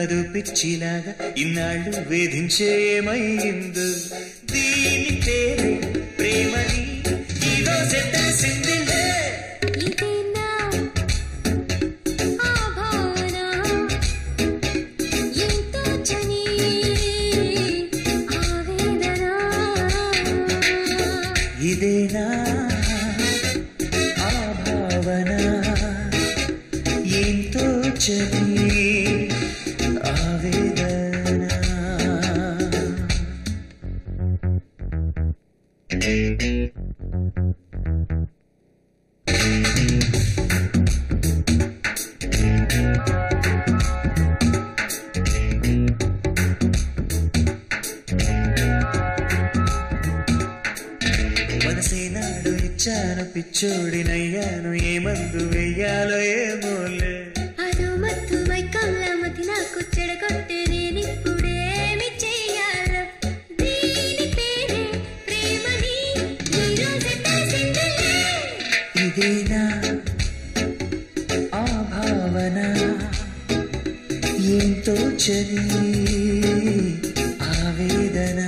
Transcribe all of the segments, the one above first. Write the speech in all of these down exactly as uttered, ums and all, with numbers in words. మరుపిచ్చినాగా ఇన్నాళ్ళు వేధించే ఏమైందో దీని పేరు ప్రేమని ఈ రోజే తెలిసింది ఇదేనా ఆ భావన ఏంతో చని ఆవేదన చాను పిచ్చోడినయ్యాను ఏ మందు వెయ్యాలో ఏమోలే అదో మత్తు మైకంల మతి నాకు చెడగొట్టే నేనిప్పుడేమి చెయ్యాలో దీని పేరే ప్రేమని ఈ రోజే తెలిసిందిలే ఇదేనా ఆ భావన ఏంతో చని ఆవేదన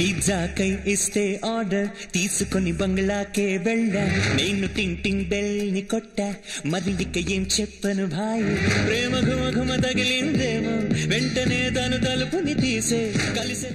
పిజ్జాకై ఇస్తే ఆర్డర్ తీసుకొని బంగ్లాకే వెళ్ళా నేను టింగ్ టింగ్ బెల్ ని కొట్టా మరి ఇక ఏం చెప్పను భాయ్ ప్రేమ ఘుమ ఘుమ తగిలిందేమో వెంటనే దాని తలుపుని తీసే కలిసే